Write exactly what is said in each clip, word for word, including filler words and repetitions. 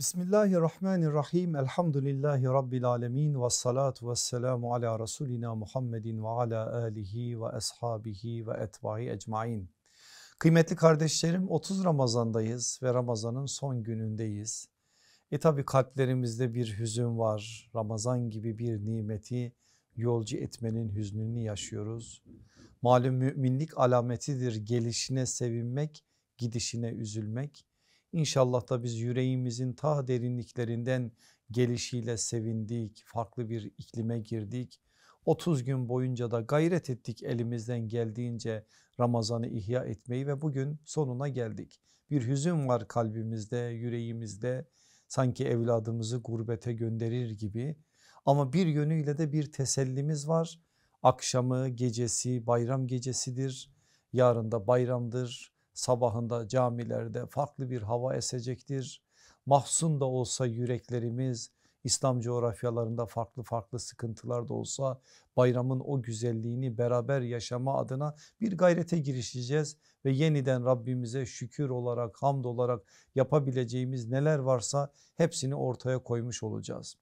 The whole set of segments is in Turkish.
Bismillahirrahmanirrahim. Elhamdülillahi Rabbil alemin. Vessalatu vesselamu ala Resulina Muhammedin ve ala alihi ve ashabihi ve etbahi ecmain. Kıymetli kardeşlerim, otuz Ramazan'dayız ve Ramazan'ın son günündeyiz. E tabi kalplerimizde bir hüzün var. Ramazan gibi bir nimeti yolcu etmenin hüznünü yaşıyoruz. Malum müminlik alametidir gelişine sevinmek, gidişine üzülmek. İnşallah da biz yüreğimizin ta derinliklerinden gelişiyle sevindik, farklı bir iklime girdik. otuz gün boyunca da gayret ettik elimizden geldiğince Ramazan'ı ihya etmeyi ve bugün sonuna geldik. Bir hüzün var kalbimizde, yüreğimizde, sanki evladımızı gurbete gönderir gibi, ama bir yönüyle de bir tesellimiz var. Akşamı, gecesi bayram gecesidir, yarın da bayramdır. Sabahında camilerde farklı bir hava esecektir. Mahzun da olsa yüreklerimiz, İslam coğrafyalarında farklı farklı sıkıntılar da olsa bayramın o güzelliğini beraber yaşama adına bir gayrete girişeceğiz ve yeniden Rabbimize şükür olarak, hamd olarak yapabileceğimiz neler varsa hepsini ortaya koymuş olacağız.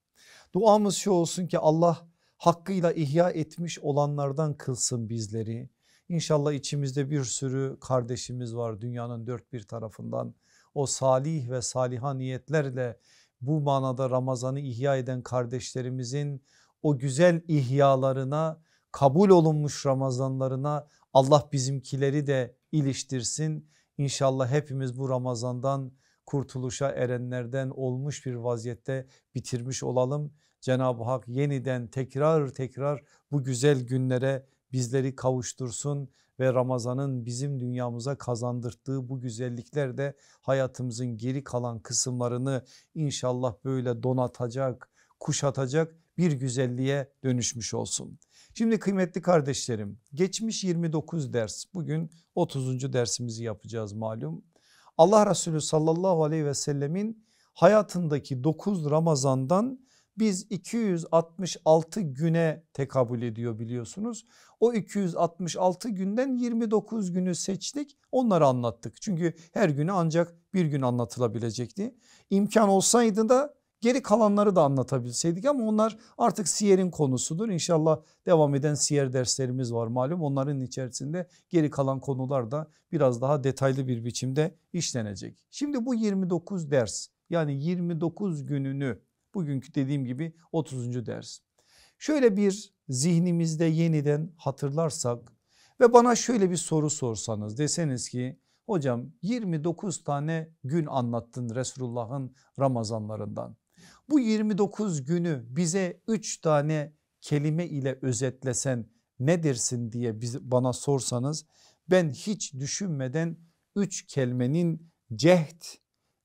Duamız şu olsun ki Allah hakkıyla ihya etmiş olanlardan kılsın bizleri. İnşallah içimizde bir sürü kardeşimiz var dünyanın dört bir tarafından. O salih ve saliha niyetlerle bu manada Ramazan'ı ihya eden kardeşlerimizin o güzel ihyalarına, kabul olunmuş Ramazanlarına Allah bizimkileri de iliştirsin. İnşallah hepimiz bu Ramazan'dan kurtuluşa erenlerden olmuş bir vaziyette bitirmiş olalım. Cenab-ı Hak yeniden tekrar tekrar bu güzel günlere bizleri kavuştursun ve Ramazan'ın bizim dünyamıza kazandırdığı bu güzellikler de hayatımızın geri kalan kısımlarını inşallah böyle donatacak, kuşatacak bir güzelliğe dönüşmüş olsun. Şimdi kıymetli kardeşlerim, geçmiş yirmi dokuz ders, bugün otuzuncu dersimizi yapacağız malum. Allah Resulü sallallahu aleyhi ve sellemin hayatındaki dokuz Ramazan'dan biz iki yüz altmış altı güne tekabül ediyor biliyorsunuz. O iki yüz altmış altı günden yirmi dokuz günü seçtik, onları anlattık. Çünkü her güne ancak bir gün anlatılabilecekti. İmkan olsaydı da geri kalanları da anlatabilseydik ama onlar artık siyerin konusudur. İnşallah devam eden siyer derslerimiz var malum. Onların içerisinde geri kalan konular da biraz daha detaylı bir biçimde işlenecek. Şimdi bu yirmi dokuz ders, yani yirmi dokuz gününü, bugünkü dediğim gibi otuzuncu ders, şöyle bir zihnimizde yeniden hatırlarsak ve bana şöyle bir soru sorsanız, deseniz ki hocam yirmi dokuz tane gün anlattın Resulullah'ın Ramazanlarından. Bu yirmi dokuz günü bize üç tane kelime ile özetlesen ne dersin diye bana sorsanız, ben hiç düşünmeden üç kelimenin cehd,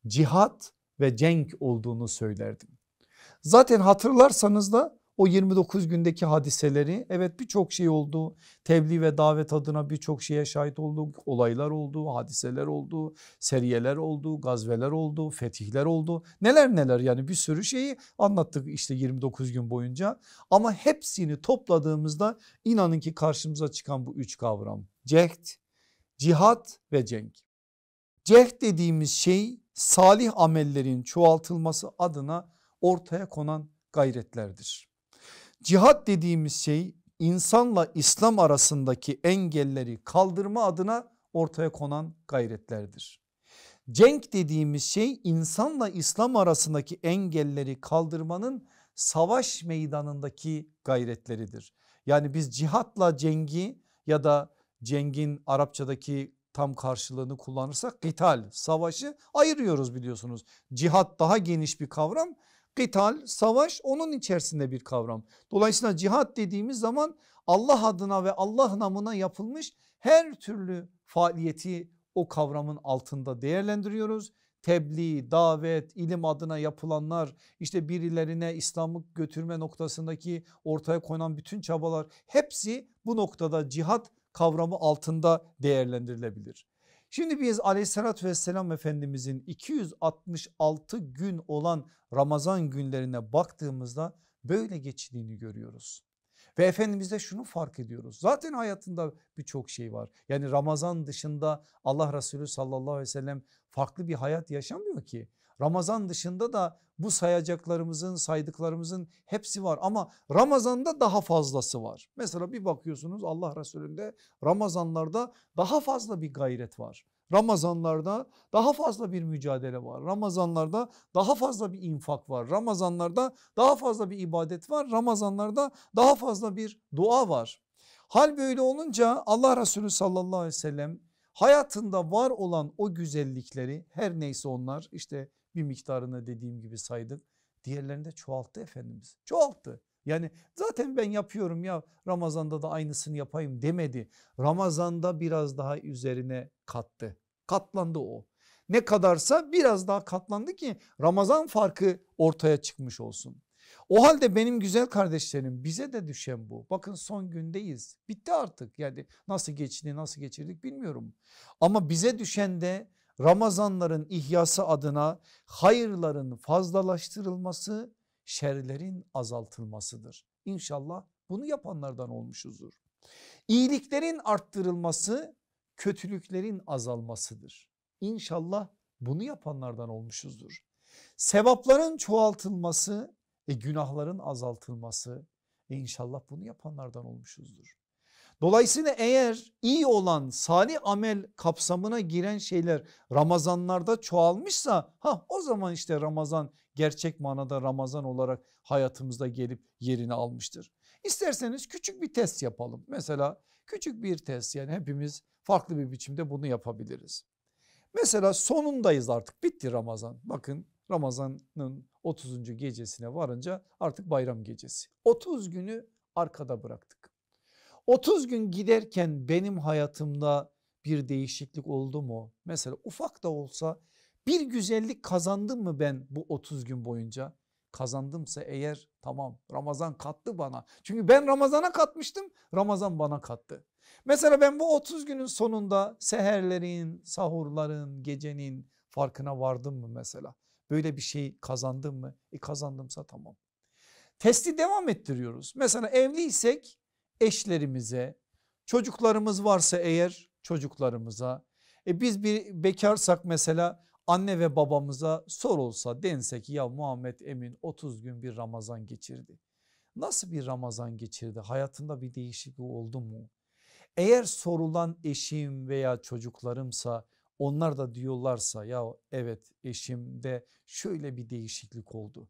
cihat ve cenk olduğunu söylerdim. Zaten hatırlarsanız da o yirmi dokuz gündeki hadiseleri, evet birçok şey oldu, tebliğ ve davet adına birçok şeye şahit olduk, olaylar oldu, hadiseler oldu, seriyeler oldu, gazveler oldu, fetihler oldu, neler neler, yani bir sürü şeyi anlattık işte yirmi dokuz gün boyunca. Ama hepsini topladığımızda inanın ki karşımıza çıkan bu üç kavram: cehd, cihat ve cenk. Cehd dediğimiz şey salih amellerin çoğaltılması adına ortaya konan gayretlerdir. Cihat dediğimiz şey insanla İslam arasındaki engelleri kaldırma adına ortaya konan gayretlerdir. Cenk dediğimiz şey insanla İslam arasındaki engelleri kaldırmanın savaş meydanındaki gayretleridir. Yani biz cihatla cengi ya da cengin Arapçadaki tam karşılığını kullanırsak kital, savaşı ayırıyoruz biliyorsunuz. Cihat daha geniş bir kavram. Kital, savaş onun içerisinde bir kavram. Dolayısıyla cihat dediğimiz zaman Allah adına ve Allah namına yapılmış her türlü faaliyeti o kavramın altında değerlendiriyoruz. Tebliğ, davet, ilim adına yapılanlar, işte birilerine İslam'ı götürme noktasındaki ortaya konan bütün çabalar, hepsi bu noktada cihat kavramı altında değerlendirilebilir. Şimdi biz aleyhissalatü vesselam Efendimizin iki yüz altmış altı gün olan Ramazan günlerine baktığımızda böyle geçtiğini görüyoruz. Ve Efendimiz'de şunu fark ediyoruz. Zaten hayatında birçok şey var. Yani Ramazan dışında Allah Resulü sallallahu aleyhi ve sellem farklı bir hayat yaşamıyor ki. Ramazan dışında da bu sayacaklarımızın, saydıklarımızın hepsi var ama Ramazan'da daha fazlası var. Mesela bir bakıyorsunuz Allah Resulü'nde Ramazanlarda daha fazla bir gayret var. Ramazanlarda daha fazla bir mücadele var. Ramazanlarda daha fazla bir infak var. Ramazanlarda daha fazla bir ibadet var. Ramazanlarda daha fazla bir dua var. Hal böyle olunca Allah Resulü sallallahu aleyhi ve sellem hayatında var olan o güzellikleri, her neyse onlar, işte bir miktarını dediğim gibi saydık, diğerlerini de çoğalttı Efendimiz. Çoğalttı. Yani zaten ben yapıyorum ya, Ramazan'da da aynısını yapayım demedi. Ramazan'da biraz daha üzerine kattı. Katlandı o. Ne kadarsa biraz daha katlandı ki Ramazan farkı ortaya çıkmış olsun. O halde benim güzel kardeşlerim, bize de düşen bu. Bakın son gündeyiz. Bitti artık. Yani nasıl geçti, nasıl geçirdik bilmiyorum. Ama bize düşen de Ramazanların ihyası adına hayırların fazlalaştırılması, şerlerin azaltılmasıdır. İnşallah bunu yapanlardan olmuşuzdur. İyiliklerin arttırılması, kötülüklerin azalmasıdır. İnşallah bunu yapanlardan olmuşuzdur. Sevapların çoğaltılması, E günahların azaltılması, e inşallah bunu yapanlardan olmuşuzdur. Dolayısıyla eğer iyi olan salih amel kapsamına giren şeyler Ramazanlarda çoğalmışsa, ha o zaman işte Ramazan gerçek manada Ramazan olarak hayatımızda gelip yerini almıştır. İsterseniz küçük bir test yapalım. Mesela küçük bir test, yani hepimiz farklı bir biçimde bunu yapabiliriz. Mesela sonundayız artık, bitti Ramazan. Bakın Ramazan'ın otuzuncu gecesine varınca artık bayram gecesi. otuz günü arkada bıraktık. otuz gün giderken benim hayatımda bir değişiklik oldu mu? Mesela ufak da olsa bir güzellik kazandım mı ben bu otuz gün boyunca? Kazandımsa eğer, tamam, Ramazan kattı bana. Çünkü ben Ramazan'a katmıştım, Ramazan bana kattı. Mesela ben bu otuz günün sonunda seherlerin, sahurların, gecenin farkına vardım mı mesela? Böyle bir şey kazandım mı? E kazandımsa tamam. Testi devam ettiriyoruz. Mesela evliysek eşlerimize, çocuklarımız varsa eğer çocuklarımıza, e biz bir bekarsak mesela anne ve babamıza sorulsa, dense ki ya Muhammed Emin otuz gün bir Ramazan geçirdi. Nasıl bir Ramazan geçirdi? Hayatında bir değişiklik oldu mu? Eğer sorulan eşim veya çocuklarımsa, onlar da diyorlarsa ya evet eşimde şöyle bir değişiklik oldu.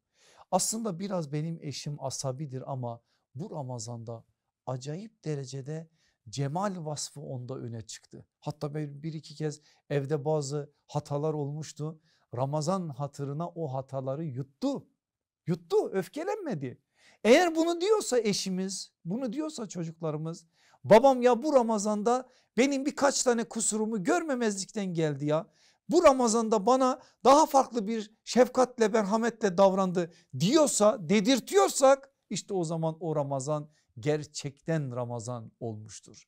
Aslında biraz benim eşim asabidir ama bu Ramazan'da acayip derecede cemal vasfı onda öne çıktı. Hatta bir iki kez evde bazı hatalar olmuştu. Ramazan hatırına o hataları yuttu. Yuttu, öfkelenmedi. Eğer bunu diyorsa eşimiz, bunu diyorsa çocuklarımız, babam ya bu Ramazan'da benim birkaç tane kusurumu görmemezlikten geldi ya, bu Ramazan'da bana daha farklı bir şefkatle, merhametle davrandı diyorsa, dedirtiyorsak, işte o zaman o Ramazan gerçekten Ramazan olmuştur.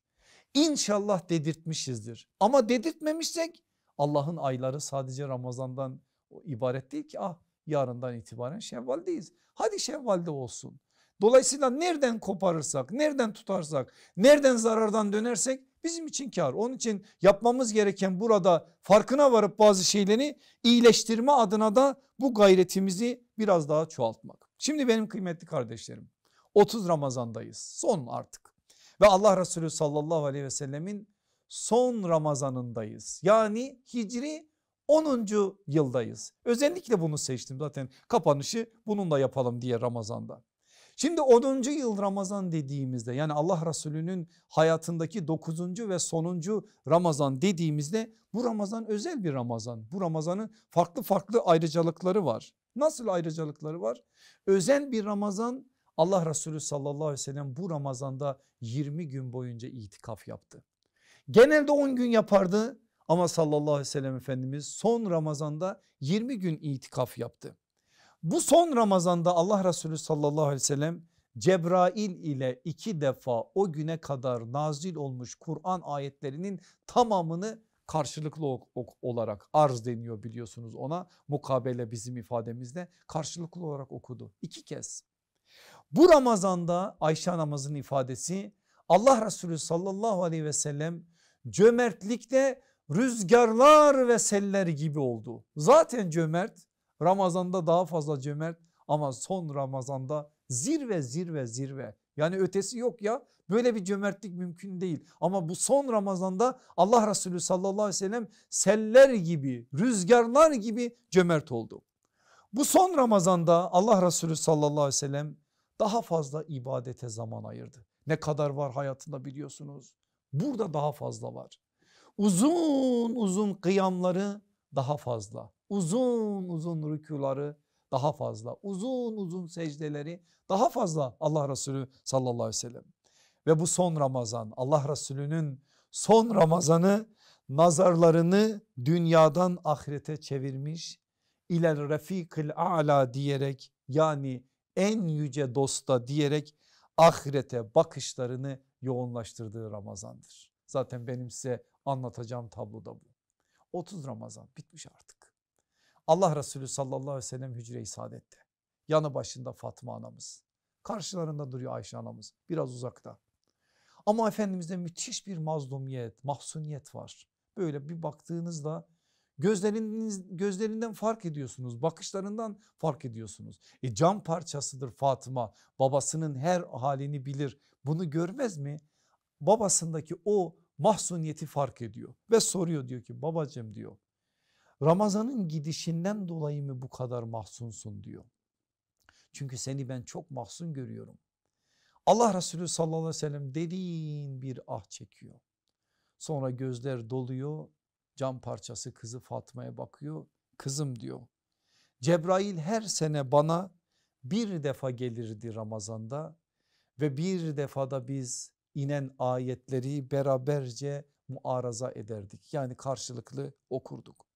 İnşallah dedirtmişizdir. Ama dedirtmemişsek, Allah'ın ayları sadece Ramazan'dan ibaret değil ki, ah yarından itibaren Şevval'deyiz. Hadi Şevval'de olsun. Dolayısıyla nereden koparırsak, nereden tutarsak, nereden zarardan dönersek bizim için kar. Onun için yapmamız gereken burada farkına varıp bazı şeyleri iyileştirme adına da bu gayretimizi biraz daha çoğaltmak. Şimdi benim kıymetli kardeşlerim, otuz Ramazan'dayız, son artık ve Allah Resulü sallallahu aleyhi ve sellemin son Ramazan'ındayız. Yani Hicri onuncu yıldayız. Özellikle bunu seçtim, zaten kapanışı bununla yapalım diye Ramazan'da. Şimdi onuncu yıl Ramazan dediğimizde, yani Allah Resulü'nün hayatındaki dokuzuncu ve sonuncu Ramazan dediğimizde, bu Ramazan özel bir Ramazan. Bu Ramazan'ın farklı farklı ayrıcalıkları var. Nasıl ayrıcalıkları var? Özel bir Ramazan, Allah Resulü sallallahu aleyhi ve sellem bu Ramazan'da yirmi gün boyunca itikaf yaptı. Genelde on gün yapardı ama sallallahu aleyhi ve sellem Efendimiz son Ramazan'da yirmi gün itikaf yaptı. Bu son Ramazan'da Allah Resulü sallallahu aleyhi ve sellem Cebrail ile iki defa o güne kadar nazil olmuş Kur'an ayetlerinin tamamını karşılıklı olarak, arz deniyor biliyorsunuz ona, mukabele bizim ifademizde, karşılıklı olarak okudu iki kez. Bu Ramazan'da Ayşe anamızın ifadesi, Allah Resulü sallallahu aleyhi ve sellem cömertlikte rüzgarlar ve seller gibi oldu. Zaten cömert Ramazan'da daha fazla cömert ama son Ramazan'da zirve zirve zirve. Yani ötesi yok ya, böyle bir cömertlik mümkün değil. Ama bu son Ramazan'da Allah Resulü sallallahu aleyhi ve sellem seller gibi, rüzgarlar gibi cömert oldu. Bu son Ramazan'da Allah Resulü sallallahu aleyhi ve sellem daha fazla ibadete zaman ayırdı. Ne kadar var hayatında biliyorsunuz, burada daha fazla var. Uzun uzun kıyamları daha fazla, uzun uzun rükûları daha fazla, uzun uzun secdeleri daha fazla Allah Resulü sallallahu aleyhi ve sellem. Ve bu son Ramazan, Allah Resulü'nün son Ramazanı nazarlarını dünyadan ahirete çevirmiş, ilel refikil a'la diyerek, yani en yüce dosta diyerek ahirete bakışlarını yoğunlaştırdığı Ramazan'dır. Zaten benim size anlatacağım tablo da bu. otuz Ramazan bitmiş artık. Allah Resulü sallallahu aleyhi ve sellem hücre-i saadette. Yanı başında Fatma anamız. Karşılarında duruyor Ayşe anamız, biraz uzakta. Ama Efendimiz'de müthiş bir mazlumiyet, mahzuniyet var. Böyle bir baktığınızda gözleriniz, gözlerinden fark ediyorsunuz, bakışlarından fark ediyorsunuz. E cam parçasıdır Fatıma, babasının her halini bilir, bunu görmez mi? Babasındaki o mahzuniyeti fark ediyor ve soruyor, diyor ki babacığım diyor, Ramazan'ın gidişinden dolayı mı bu kadar mahzunsun diyor. Çünkü seni ben çok mahzun görüyorum. Allah Resulü sallallahu aleyhi ve sellem derin bir ah çekiyor. Sonra gözler doluyor, cam parçası kızı Fatma'ya bakıyor. Kızım diyor, Cebrail her sene bana bir defa gelirdi Ramazan'da ve bir defada biz inen ayetleri beraberce muaraza ederdik. Yani karşılıklı okurduk.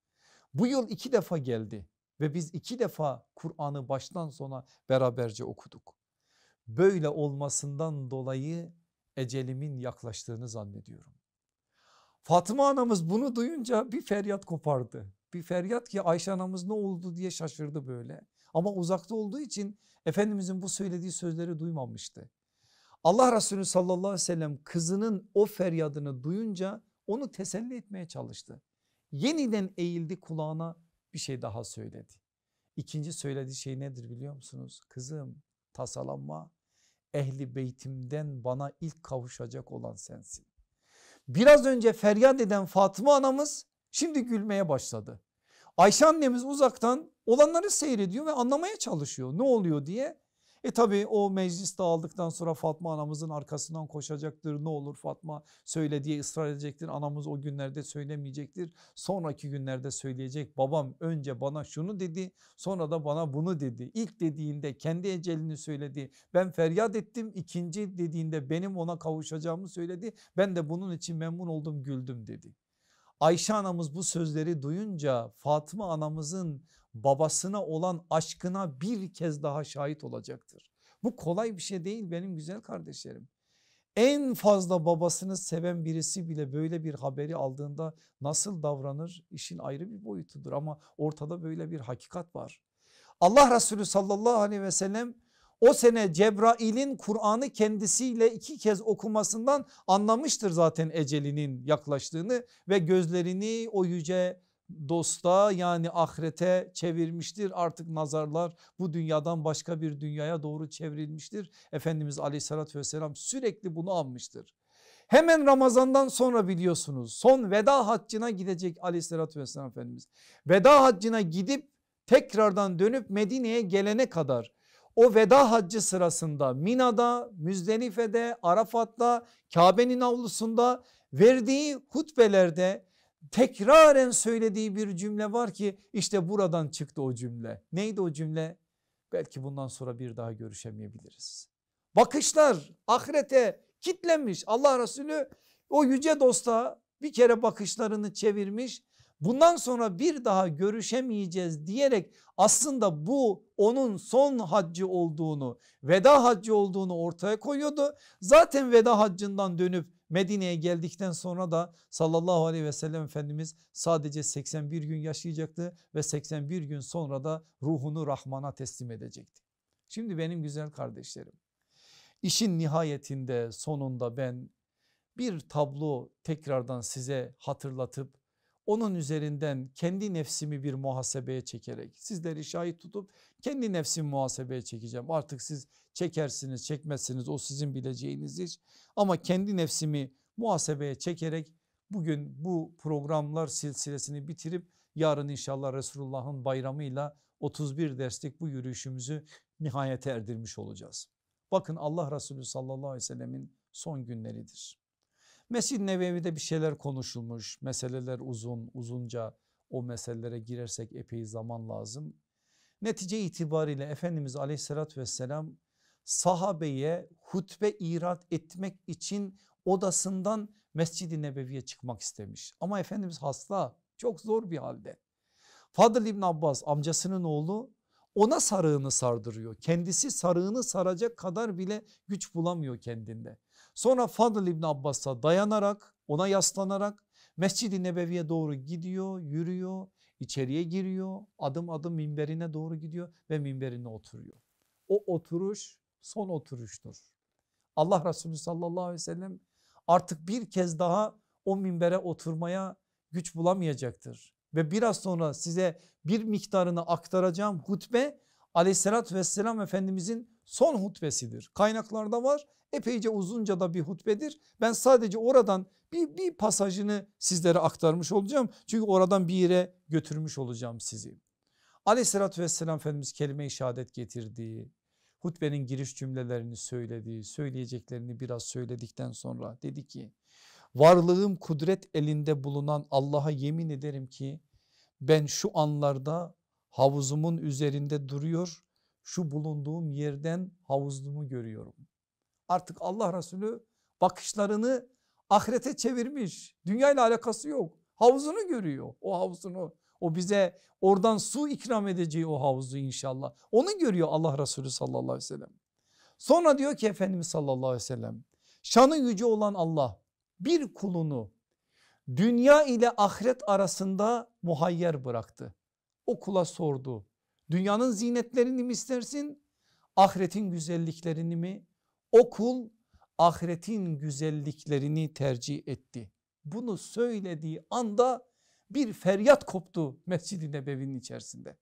Bu yıl iki defa geldi ve biz iki defa Kur'an'ı baştan sona beraberce okuduk. Böyle olmasından dolayı ecelimin yaklaştığını zannediyorum. Fatıma anamız bunu duyunca bir feryat kopardı. Bir feryat ki Ayşe anamız ne oldu diye şaşırdı böyle. Ama uzakta olduğu için Efendimizin bu söylediği sözleri duymamıştı. Allah Resulü sallallahu aleyhi ve sellem kızının o feryadını duyunca onu teselli etmeye çalıştı. Yeniden eğildi, kulağına bir şey daha söyledi. İkinci söylediği şey nedir biliyor musunuz? Kızım tasalanma, ehli beytimden bana ilk kavuşacak olan sensin. Biraz önce feryat eden Fatıma anamız şimdi gülmeye başladı. Ayşe annemiz uzaktan olanları seyrediyor ve anlamaya çalışıyor ne oluyor diye. E tabi o meclis dağıldıktan sonra Fatma anamızın arkasından koşacaktır. Ne olur Fatma söyle diye ısrar edecektir. Anamız o günlerde söylemeyecektir. Sonraki günlerde söyleyecek. Babam önce bana şunu dedi, sonra da bana bunu dedi. İlk dediğinde kendi ecelini söyledi. Ben feryat ettim. İkinci dediğinde benim ona kavuşacağımı söyledi. Ben de bunun için memnun oldum, güldüm dedi. Ayşe anamız bu sözleri duyunca Fatıma anamızın babasına olan aşkına bir kez daha şahit olacaktır. Bu kolay bir şey değil benim güzel kardeşlerim. En fazla babasını seven birisi bile böyle bir haberi aldığında nasıl davranır? İşin ayrı bir boyutudur ama ortada böyle bir hakikat var. Allah Resulü sallallahu aleyhi ve sellem o sene Cebrail'in Kur'an'ı kendisiyle iki kez okumasından anlamıştır zaten ecelinin yaklaştığını ve gözlerini o yüce dosta, yani ahirete çevirmiştir. Artık nazarlar bu dünyadan başka bir dünyaya doğru çevrilmiştir. Efendimiz aleyhissalatü vesselam sürekli bunu anmıştır. Hemen Ramazan'dan sonra biliyorsunuz son veda haccına gidecek aleyhissalatü vesselam Efendimiz. Veda haccına gidip tekrardan dönüp Medine'ye gelene kadar o veda haccı sırasında Mina'da, Müzdelife'de, Arafat'ta, Kabe'nin avlusunda verdiği hutbelerde tekraren söylediği bir cümle var ki işte buradan çıktı o cümle. Neydi o cümle? Belki bundan sonra bir daha görüşemeyebiliriz. Bakışlar ahirete kitlenmiş. Allah Resulü o yüce dosta bir kere bakışlarını çevirmiş. Bundan sonra bir daha görüşemeyeceğiz diyerek aslında bu onun son haccı olduğunu, veda haccı olduğunu ortaya koyuyordu. Zaten veda haccından dönüp Medine'ye geldikten sonra da sallallahu aleyhi ve sellem Efendimiz sadece seksen bir gün yaşayacaktı ve seksen bir gün sonra da ruhunu Rahman'a teslim edecekti. Şimdi benim güzel kardeşlerim, işin nihayetinde sonunda ben bir tablo tekrardan size hatırlatıp onun üzerinden kendi nefsimi bir muhasebeye çekerek, sizleri şahit tutup kendi nefsimi muhasebeye çekeceğim. Artık siz çekersiniz çekmezsiniz, o sizin bileceğinizdir, ama kendi nefsimi muhasebeye çekerek bugün bu programlar silsilesini bitirip yarın inşallah Resulullah'ın bayramıyla otuz bir derslik bu yürüyüşümüzü nihayete erdirmiş olacağız. Bakın, Allah Resulü sallallahu aleyhi ve sellemin son günleridir. Mescid-i Nebevi'de bir şeyler konuşulmuş, meseleler uzun uzunca, o meselelere girersek epey zaman lazım. Netice itibariyle Efendimiz aleyhissalatü vesselam sahabeye hutbe irat etmek için odasından Mescid-i Nebevi'ye çıkmak istemiş. Ama Efendimiz hasta, çok zor bir halde. Fadıl İbn Abbas, amcasının oğlu, ona sarığını sardırıyor. Kendisi sarığını saracak kadar bile güç bulamıyor kendinde. Sonra Fadıl İbn Abbas'a dayanarak, ona yaslanarak Mescid-i Nebevi'ye doğru gidiyor, yürüyor, içeriye giriyor, adım adım minberine doğru gidiyor ve minberine oturuyor. O oturuş son oturuştur. Allah Resulü sallallahu aleyhi ve sellem artık bir kez daha o minbere oturmaya güç bulamayacaktır. Ve biraz sonra size bir miktarını aktaracağım hutbe aleyhissalatü vesselam Efendimizin son hutbesidir. Kaynaklarda var, epeyce uzunca da bir hutbedir. Ben sadece oradan bir, bir pasajını sizlere aktarmış olacağım. Çünkü oradan bir yere götürmüş olacağım sizi. Aleyhissalatü vesselam Efendimiz kelime-i şehadet getirdi. Hutbenin giriş cümlelerini söyledi. Söyleyeceklerini biraz söyledikten sonra dedi ki: varlığım kudret elinde bulunan Allah'a yemin ederim ki ben şu anlarda havuzumun üzerinde duruyor, şu bulunduğum yerden havuzumu görüyorum. Artık Allah Resulü bakışlarını ahirete çevirmiş, dünyayla alakası yok, havuzunu görüyor, o havuzunu, o bize oradan su ikram edeceği o havuzu inşallah, onu görüyor Allah Resulü sallallahu aleyhi ve sellem. Sonra diyor ki Efendimiz sallallahu aleyhi ve sellem, şanı yüce olan Allah bir kulunu dünya ile ahiret arasında muhayyer bıraktı. O kula sordu: dünyanın zinetlerini mi istersin, ahiretin güzelliklerini mi? O kul ahiretin güzelliklerini tercih etti. Bunu söylediği anda bir feryat koptu Mescid-i Nebevi'nin içerisinde.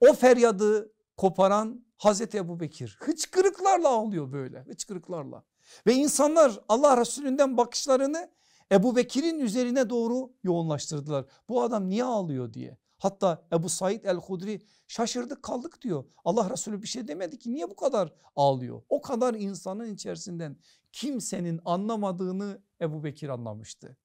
O feryadı koparan Hazreti Ebu Bekir, hıçkırıklarla ağlıyor böyle, hıçkırıklarla. Ve insanlar Allah Resulü'nden bakışlarını Ebu Bekir'in üzerine doğru yoğunlaştırdılar. Bu adam niye ağlıyor diye. Hatta Ebu Said el-Hudri, şaşırdık kaldık diyor. Allah Resulü bir şey demedi ki niye bu kadar ağlıyor? O kadar insanın içerisinden kimsenin anlamadığını Ebu Bekir anlamıştı.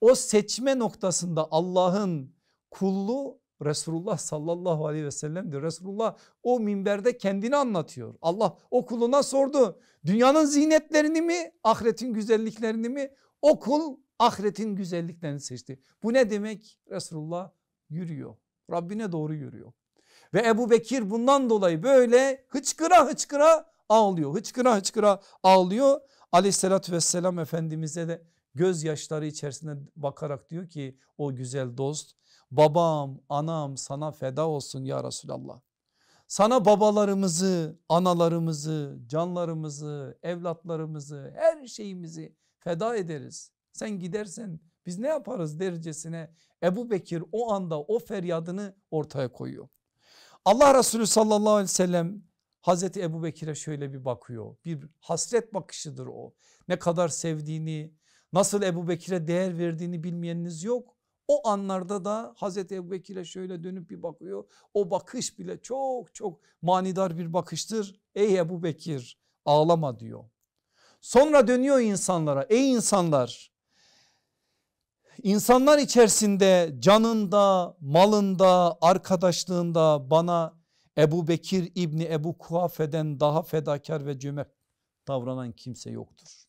O seçme noktasında Allah'ın kullu Resulullah sallallahu aleyhi ve sellem'dir. Resulullah o minberde kendini anlatıyor. Allah o kuluna sordu: dünyanın zinetlerini mi, ahiretin güzelliklerini mi? O kul ahiretin güzelliklerini seçti. Bu ne demek? Resulullah yürüyor, Rabbine doğru yürüyor. Ve Ebu Bekir bundan dolayı böyle hıçkıra hıçkıra ağlıyor, hıçkıra hıçkıra ağlıyor. Aleyhissalatü vesselam Efendimiz'e de gözyaşları içerisinde bakarak diyor ki o güzel dost: babam, anam sana feda olsun ya Resulallah. Sana babalarımızı, analarımızı, canlarımızı, evlatlarımızı, her şeyimizi feda ederiz. Sen gidersen biz ne yaparız dercesine Ebu Bekir o anda o feryadını ortaya koyuyor. Allah Resulü sallallahu aleyhi ve sellem Hazreti Ebu Bekir'e şöyle bir bakıyor. Bir hasret bakışıdır o. Ne kadar sevdiğini, nasıl Ebu Bekir'e değer verdiğini bilmeyeniniz yok. O anlarda da Hazreti Ebubekir'e şöyle dönüp bir bakıyor. O bakış bile çok çok manidar bir bakıştır. Ey Ebubekir, ağlama diyor. Sonra dönüyor insanlara: ey insanlar, insanlar içerisinde canında, malında, arkadaşlığında bana Ebubekir İbni Ebu Kuhafe'den daha fedakar ve cömert davranan kimse yoktur.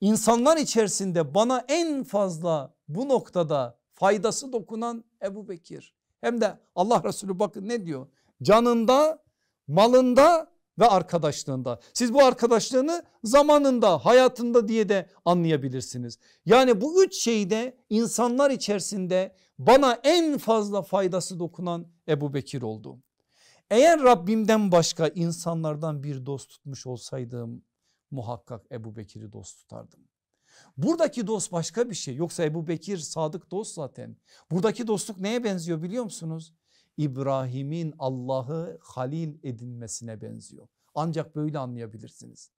İnsanlar içerisinde bana en fazla bu noktada faydası dokunan Ebu Bekir. Hem de Allah Resulü bakın ne diyor: canında, malında ve arkadaşlığında. Siz bu arkadaşlığını zamanında, hayatında diye de anlayabilirsiniz. Yani bu üç şeyde insanlar içerisinde bana en fazla faydası dokunan Ebu Bekir oldu. Eğer Rabbimden başka insanlardan bir dost tutmuş olsaydım muhakkak Ebu Bekir'i dost tutardım. Buradaki dost başka bir şey. Yoksa Ebu Bekir sadık dost zaten. Buradaki dostluk neye benziyor biliyor musunuz? İbrahim'in Allah'ı halil edinmesine benziyor. Ancak böyle anlayabilirsiniz.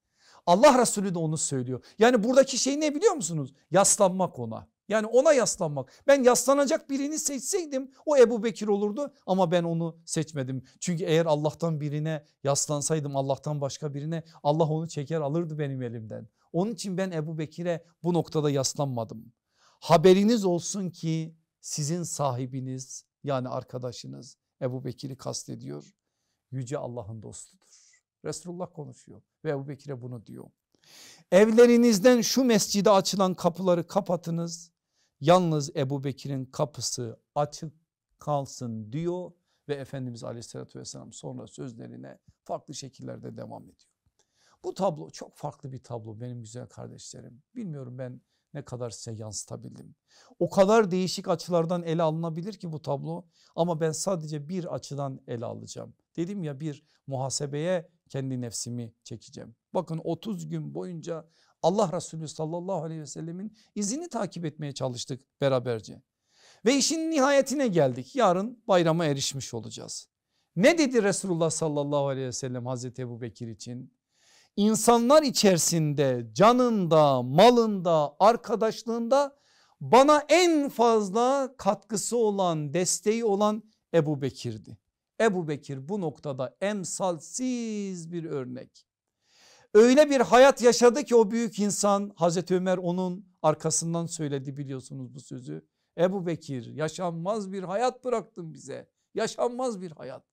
Allah Resulü de onu söylüyor. Yani buradaki şey ne biliyor musunuz? Yaslanmak ona. Yani ona yaslanmak. Ben yaslanacak birini seçseydim o Ebu Bekir olurdu ama ben onu seçmedim. Çünkü eğer Allah'tan birine yaslansaydım, Allah'tan başka birine, Allah onu çeker alırdı benim elimden. Onun için ben Ebu Bekir'e bu noktada yaslanmadım. Haberiniz olsun ki sizin sahibiniz yani arkadaşınız Ebu Bekir'i kastediyor. Yüce Allah'ın dostudur. Resulullah konuşuyor ve Ebu Bekir'e bunu diyor. Evlerinizden şu mescide açılan kapıları kapatınız. Yalnız Ebu Bekir'in kapısı açık kalsın diyor ve Efendimiz Aleyhisselatü Vesselam sonra sözlerine farklı şekillerde devam ediyor. Bu tablo çok farklı bir tablo benim güzel kardeşlerim. Bilmiyorum ben ne kadar size yansıtabildim. O kadar değişik açılardan ele alınabilir ki bu tablo ama ben sadece bir açıdan ele alacağım. Dedim ya, bir muhasebeye kendi nefsimi çekeceğim. Bakın otuz gün boyunca Allah Resulü sallallahu aleyhi ve sellemin izini takip etmeye çalıştık beraberce. Ve işin nihayetine geldik. Yarın bayrama erişmiş olacağız. Ne dedi Resulullah sallallahu aleyhi ve sellem Hazreti Ebu Bekir için? İnsanlar içerisinde canında, malında, arkadaşlığında bana en fazla katkısı olan, desteği olan Ebu Bekir'di. Ebu Bekir bu noktada emsalsiz bir örnek. Öyle bir hayat yaşadı ki o büyük insan, Hazreti Ömer onun arkasından söyledi biliyorsunuz bu sözü. Ebu Bekir, yaşanmaz bir hayat bıraktın bize, yaşanmaz bir hayat.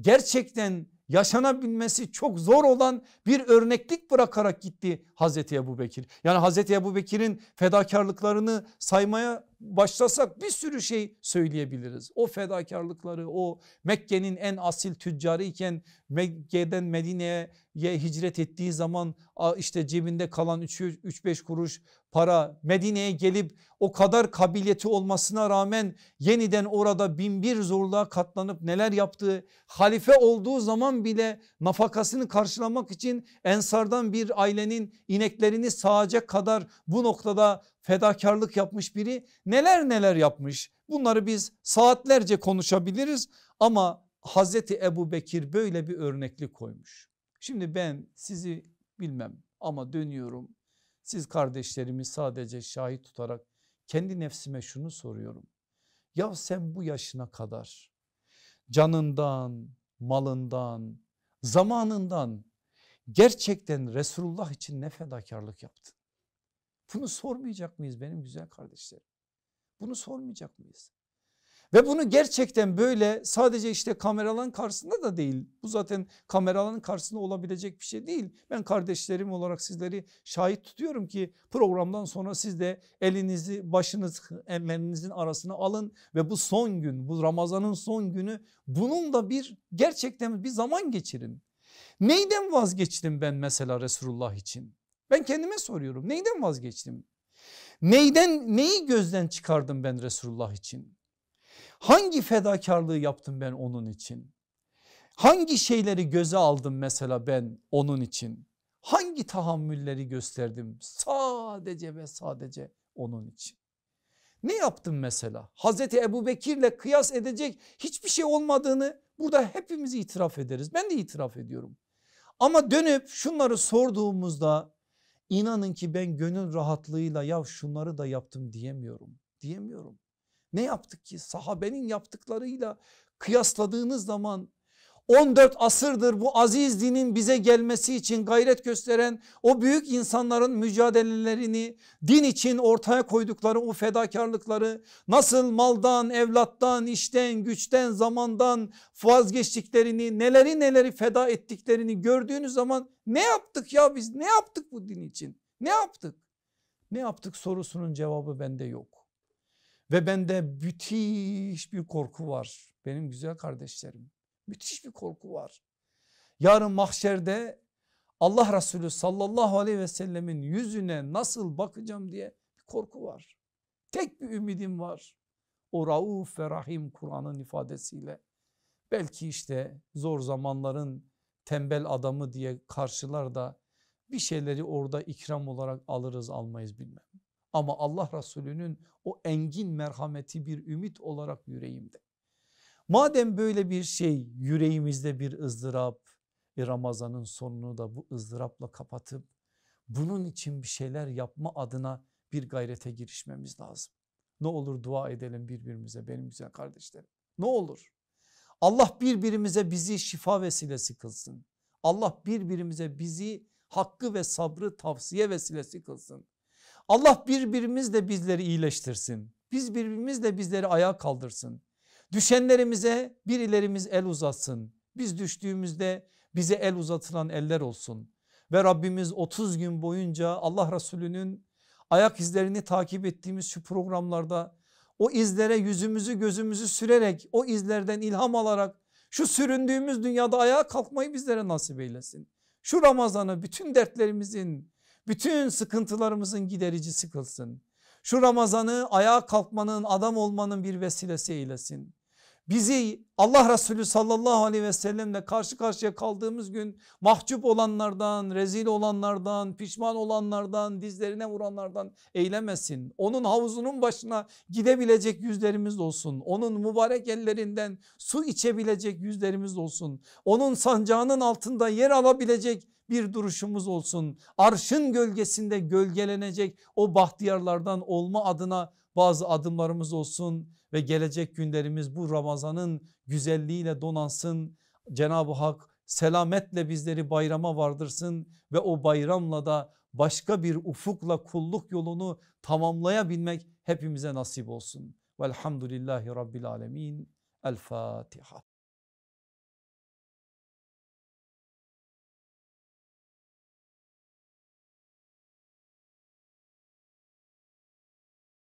Gerçekten yaşanabilmesi çok zor olan bir örneklik bırakarak gitti Hazreti Ebu Bekir. Yani Hazreti Ebu Bekir'in fedakarlıklarını saymaya başlasak bir sürü şey söyleyebiliriz. O fedakarlıkları, o Mekke'nin en asil tüccarı iken Mekke'den Medine'ye hicret ettiği zaman işte cebinde kalan üç beş kuruş para, Medine'ye gelip o kadar kabiliyeti olmasına rağmen yeniden orada bin bir zorluğa katlanıp neler yaptığı, halife olduğu zaman bile nafakasını karşılamak için Ensar'dan bir ailenin ineklerini sağacak kadar bu noktada fedakarlık yapmış biri, neler neler yapmış. Bunları biz saatlerce konuşabiliriz ama Hazreti Ebu Bekir böyle bir örneklik koymuş. Şimdi ben sizi bilmem ama dönüyorum, siz kardeşlerimi sadece şahit tutarak kendi nefsime şunu soruyorum. Ya sen bu yaşına kadar canından, malından, zamanından gerçekten Resulullah için ne fedakarlık yaptın? Bunu sormayacak mıyız benim güzel kardeşlerim? Bunu sormayacak mıyız? Ve bunu gerçekten böyle sadece işte kameraların karşısında da değil. Bu zaten kameraların karşısında olabilecek bir şey değil. Ben kardeşlerim olarak sizleri şahit tutuyorum ki programdan sonra siz de elinizi başınız ellerinizin arasına alın ve bu son gün, bu Ramazan'ın son günü, bununla bir gerçekten bir zaman geçirin. Neyden vazgeçtim ben mesela Resulullah için? Ben kendime soruyorum, neyden vazgeçtim? Neyden, neyi gözden çıkardım ben Resulullah için? Hangi fedakarlığı yaptım ben onun için? Hangi şeyleri göze aldım mesela ben onun için? Hangi tahammülleri gösterdim sadece ve sadece onun için? Ne yaptım mesela? Hazreti Ebu Bekir'le kıyas edecek hiçbir şey olmadığını burada hepimiz itiraf ederiz. Ben de itiraf ediyorum. Ama dönüp şunları sorduğumuzda İnanın ki ben gönül rahatlığıyla ya şunları da yaptım diyemiyorum. Diyemiyorum. Ne yaptık ki? Sahabenin yaptıklarıyla kıyasladığınız zaman on dört asırdır bu aziz dinin bize gelmesi için gayret gösteren o büyük insanların mücadelelerini, din için ortaya koydukları o fedakarlıkları, nasıl maldan, evlattan, işten, güçten, zamandan vazgeçtiklerini, neleri neleri feda ettiklerini gördüğünüz zaman ne yaptık ya biz, ne yaptık bu din için, ne yaptık? Ne yaptık sorusunun cevabı bende yok ve bende müthiş bir korku var benim güzel kardeşlerim. Müthiş bir korku var. Yarın mahşerde Allah Resulü sallallahu aleyhi ve sellemin yüzüne nasıl bakacağım diye bir korku var. Tek bir ümidim var. O Rauf ve Rahim Kur'an'ın ifadesiyle. Belki işte zor zamanların tembel adamı diye karşılar da bir şeyleri orada ikram olarak alırız almayız bilmem. Ama Allah Resulü'nün o engin merhameti bir ümit olarak yüreğimde. Madem böyle bir şey yüreğimizde, bir ızdırap, e Ramazan'ın sonunu da bu ızdırapla kapatıp bunun için bir şeyler yapma adına bir gayrete girişmemiz lazım. Ne olur dua edelim birbirimize benim güzel kardeşlerim. Ne olur Allah birbirimize bizi şifa vesilesi kılsın. Allah birbirimize bizi hakkı ve sabrı tavsiye vesilesi kılsın. Allah birbirimizle bizleri iyileştirsin. Biz birbirimizle bizleri ayağa kaldırsın. Düşenlerimize birilerimiz el uzatsın. Biz düştüğümüzde bize el uzatılan eller olsun. Ve Rabbimiz otuz gün boyunca Allah Resulü'nün ayak izlerini takip ettiğimiz şu programlarda o izlere yüzümüzü gözümüzü sürerek, o izlerden ilham alarak şu süründüğümüz dünyada ayağa kalkmayı bizlere nasip eylesin. Şu Ramazan'ı bütün dertlerimizin, bütün sıkıntılarımızın gidericisi kılsın. Şu Ramazan'ı ayağa kalkmanın, adam olmanın bir vesilesi eylesin. Bizi Allah Resulü sallallahu aleyhi ve sellemle karşı karşıya kaldığımız gün mahcup olanlardan, rezil olanlardan, pişman olanlardan, dizlerine vuranlardan eylemesin. Onun havuzunun başına gidebilecek yüzlerimiz olsun. Onun mübarek ellerinden su içebilecek yüzlerimiz olsun. Onun sancağının altında yer alabilecek bir duruşumuz olsun. Arşın gölgesinde gölgelenecek o bahtiyarlardan olma adına bazı adımlarımız olsun ve gelecek günlerimiz bu Ramazan'ın güzelliğiyle donansın. Cenab-ı Hak selametle bizleri bayrama vardırsın ve o bayramla da başka bir ufukla kulluk yolunu tamamlayabilmek hepimize nasip olsun. Velhamdülillahi Rabbil Alemin. El Fatiha.